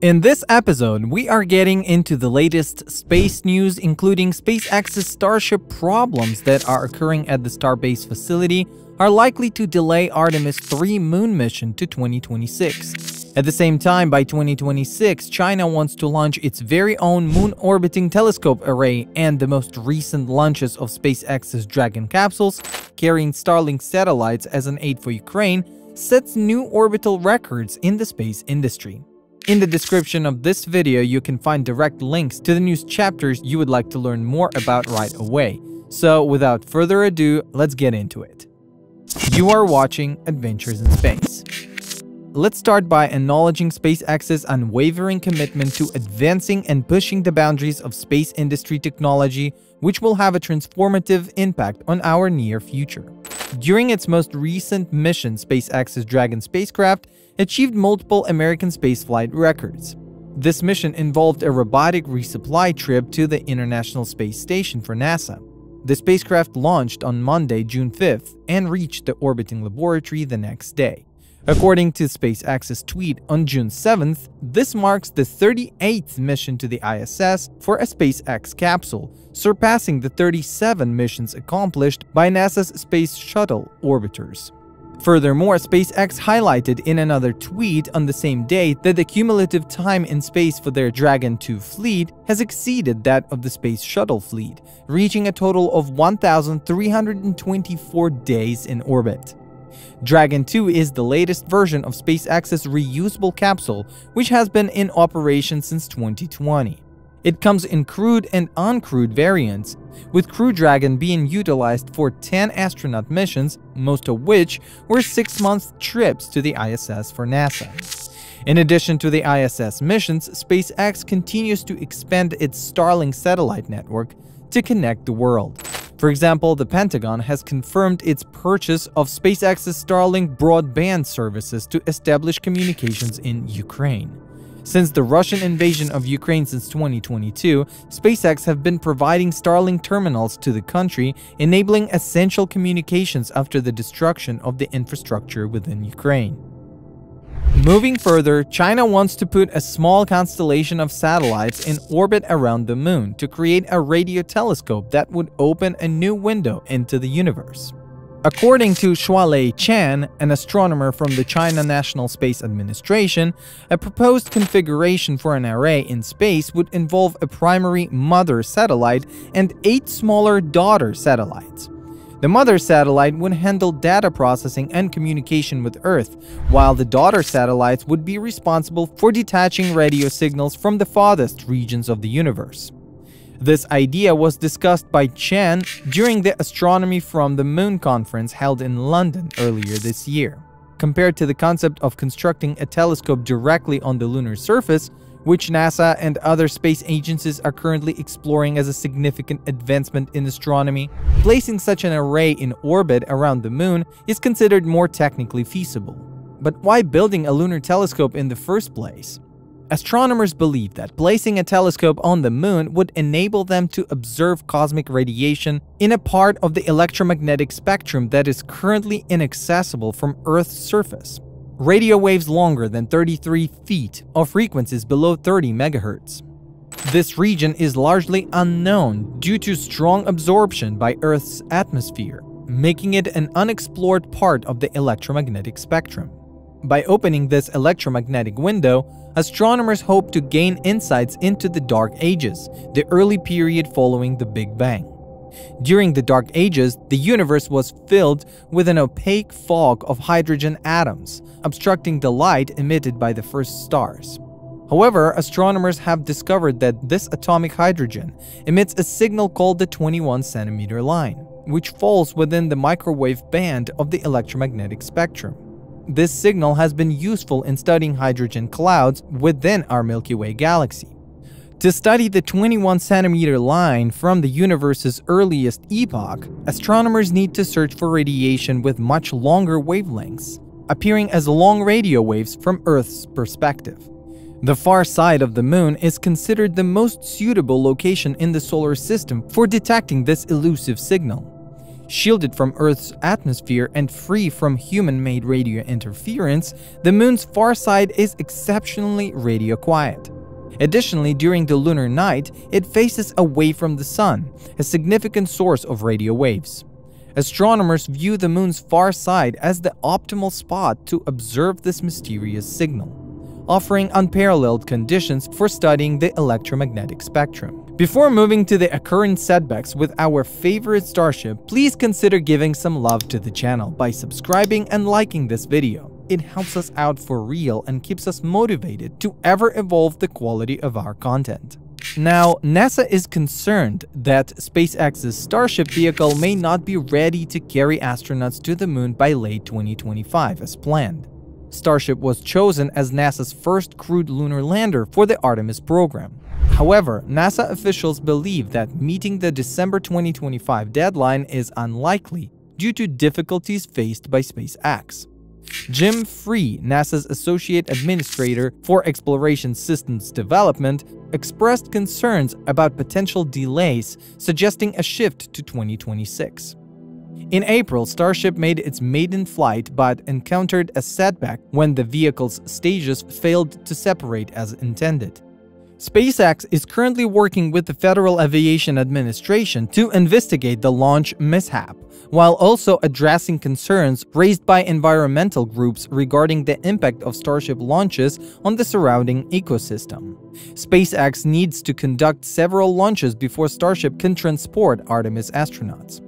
In this episode, we are getting into the latest space news, including SpaceX's Starship problems that are occurring at the Starbase facility are likely to delay Artemis 3 moon mission to 2026. At the same time, by 2026, China wants to launch its very own moon-orbiting telescope array, and the most recent launches of SpaceX's Dragon capsules carrying Starlink satellites as an aid for Ukraine sets new orbital records in the space industry. In the description of this video, you can find direct links to the news chapters you would like to learn more about right away. So without further ado, let's get into it. You are watching Adventures in Space. Let's start by acknowledging SpaceX's unwavering commitment to advancing and pushing the boundaries of space industry technology, which will have a transformative impact on our near future. During its most recent mission, SpaceX's Dragon spacecraft achieved multiple American spaceflight records. This mission involved a robotic resupply trip to the International Space Station for NASA. The spacecraft launched on Monday, June 5th, and reached the orbiting laboratory the next day. According to SpaceX's tweet on June 7th, this marks the 38th mission to the ISS for a SpaceX capsule, surpassing the 37 missions accomplished by NASA's Space Shuttle orbiters. Furthermore, SpaceX highlighted in another tweet on the same day that the cumulative time in space for their Dragon 2 fleet has exceeded that of the Space Shuttle fleet, reaching a total of 1,324 days in orbit. Dragon 2 is the latest version of SpaceX's reusable capsule, which has been in operation since 2020. It comes in crewed and uncrewed variants, with Crew Dragon being utilized for 10 astronaut missions, most of which were 6-month trips to the ISS for NASA. In addition to the ISS missions, SpaceX continues to expand its Starlink satellite network to connect the world. For example, the Pentagon has confirmed its purchase of SpaceX's Starlink broadband services to establish communications in Ukraine. Since the Russian invasion of Ukraine since 2022, SpaceX have been providing Starlink terminals to the country, enabling essential communications after the destruction of the infrastructure within Ukraine. Moving further, China wants to put a small constellation of satellites in orbit around the moon to create a radio telescope that would open a new window into the universe. According to Shuai Chen, an astronomer from the China National Space Administration, a proposed configuration for an array in space would involve a primary mother satellite and 8 smaller daughter satellites. The mother satellite would handle data processing and communication with Earth, while the daughter satellites would be responsible for detaching radio signals from the farthest regions of the universe. This idea was discussed by Chen during the Astronomy from the Moon conference held in London earlier this year. Compared to the concept of constructing a telescope directly on the lunar surface, which NASA and other space agencies are currently exploring as a significant advancement in astronomy, placing such an array in orbit around the moon is considered more technically feasible. But why building a lunar telescope in the first place? Astronomers believe that placing a telescope on the moon would enable them to observe cosmic radiation in a part of the electromagnetic spectrum that is currently inaccessible from Earth's surface. Radio waves longer than 33 feet or frequencies below 30 MHz. This region is largely unknown due to strong absorption by Earth's atmosphere, making it an unexplored part of the electromagnetic spectrum. By opening this electromagnetic window, astronomers hope to gain insights into the Dark Ages, the early period following the Big Bang. During the Dark Ages, the universe was filled with an opaque fog of hydrogen atoms, obstructing the light emitted by the first stars. However, astronomers have discovered that this atomic hydrogen emits a signal called the 21-centimeter line, which falls within the microwave band of the electromagnetic spectrum. This signal has been useful in studying hydrogen clouds within our Milky Way galaxy. To study the 21-centimeter line from the universe's earliest epoch, astronomers need to search for radiation with much longer wavelengths, appearing as long radio waves from Earth's perspective. The far side of the moon is considered the most suitable location in the solar system for detecting this elusive signal. Shielded from Earth's atmosphere and free from human-made radio interference, the Moon's far side is exceptionally radio quiet. Additionally, during the lunar night, it faces away from the Sun, a significant source of radio waves. Astronomers view the Moon's far side as the optimal spot to observe this mysterious signal, offering unparalleled conditions for studying the electromagnetic spectrum. Before moving to the current setbacks with our favorite starship, please consider giving some love to the channel by subscribing and liking this video. It helps us out for real and keeps us motivated to ever evolve the quality of our content. Now, NASA is concerned that SpaceX's Starship vehicle may not be ready to carry astronauts to the Moon by late 2025 as planned. Starship was chosen as NASA's first crewed lunar lander for the Artemis program. However, NASA officials believe that meeting the December 2025 deadline is unlikely due to difficulties faced by SpaceX. Jim Free, NASA's Associate Administrator for Exploration Systems Development, expressed concerns about potential delays, suggesting a shift to 2026. In April, Starship made its maiden flight but encountered a setback when the vehicle's stages failed to separate as intended. SpaceX is currently working with the Federal Aviation Administration to investigate the launch mishap, while also addressing concerns raised by environmental groups regarding the impact of Starship launches on the surrounding ecosystem. SpaceX needs to conduct several launches before Starship can transport Artemis astronauts.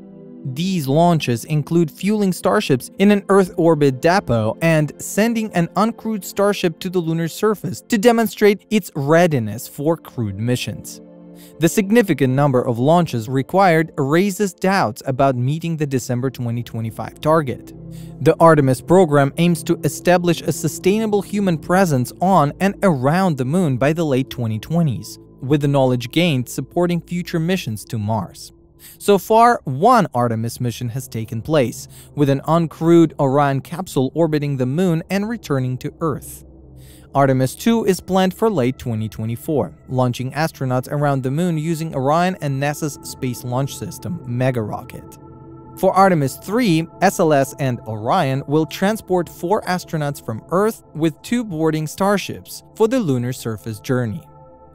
These launches include fueling starships in an Earth orbit depot and sending an uncrewed starship to the lunar surface to demonstrate its readiness for crewed missions. The significant number of launches required raises doubts about meeting the December 2025 target. The Artemis program aims to establish a sustainable human presence on and around the Moon by the late 2020s, with the knowledge gained supporting future missions to Mars. So far, one Artemis mission has taken place, with an uncrewed Orion capsule orbiting the Moon and returning to Earth. Artemis 2 is planned for late 2024, launching astronauts around the Moon using Orion and NASA's Space Launch System mega rocket. For Artemis 3, SLS and Orion will transport 4 astronauts from Earth with 2 boarding starships for the lunar surface journey.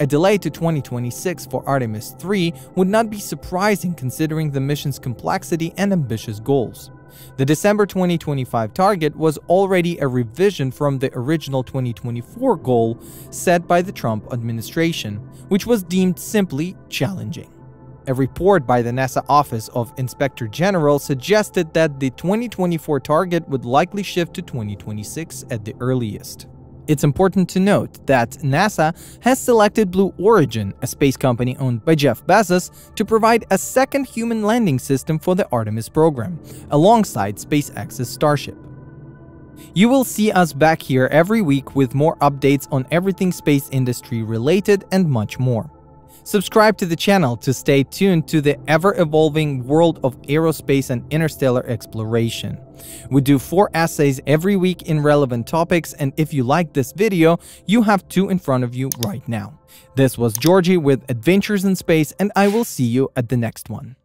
A delay to 2026 for Artemis 3 would not be surprising considering the mission's complexity and ambitious goals. The December 2025 target was already a revision from the original 2024 goal set by the Trump administration, which was deemed simply challenging. A report by the NASA Office of Inspector General suggested that the 2024 target would likely shift to 2026 at the earliest. It's important to note that NASA has selected Blue Origin, a space company owned by Jeff Bezos, to provide a second human landing system for the Artemis program, alongside SpaceX's Starship. You will see us back here every week with more updates on everything space industry related and much more. Subscribe to the channel to stay tuned to the ever-evolving world of aerospace and interstellar exploration. We do 4 essays every week in relevant topics, and if you like this video, you have 2 in front of you right now. This was Georgie with Adventures in Space, and I will see you at the next one.